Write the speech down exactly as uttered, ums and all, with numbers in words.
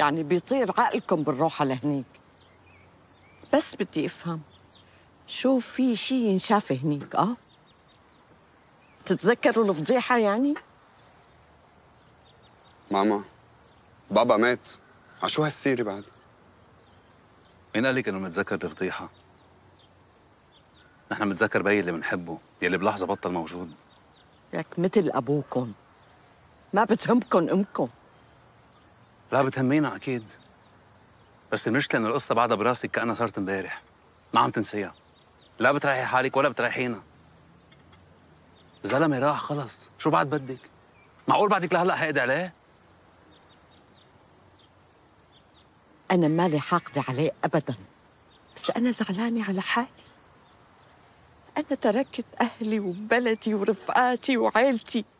يعني بيطير عقلكم بالروحة لهنيك. بس بدي افهم شو في شي ينشاف هنيك؟ اه تتذكروا الفضيحة يعني؟ ماما بابا مات، عشو هالسيرة بعد؟ مين قال لك انه متذكر الفضيحة؟ نحن متذكر بي اللي بنحبه، يلي بلحظة بطل موجود. لك مثل ابوكم ما بتهمكم امكم. لا بتهمينا اكيد، بس المشكله انه القصه بعدها براسك كانها صارت امبارح، ما عم تنسيها. لا بتريحي حالك ولا بتريحينا. زلمه راح خلص، شو بعد بدك؟ معقول بعدك لهلا حاقد عليه؟ انا مالي حاقده عليه ابدا، بس انا زعلانه على حالي. انا تركت اهلي وبلدي ورفقاتي وعائلتي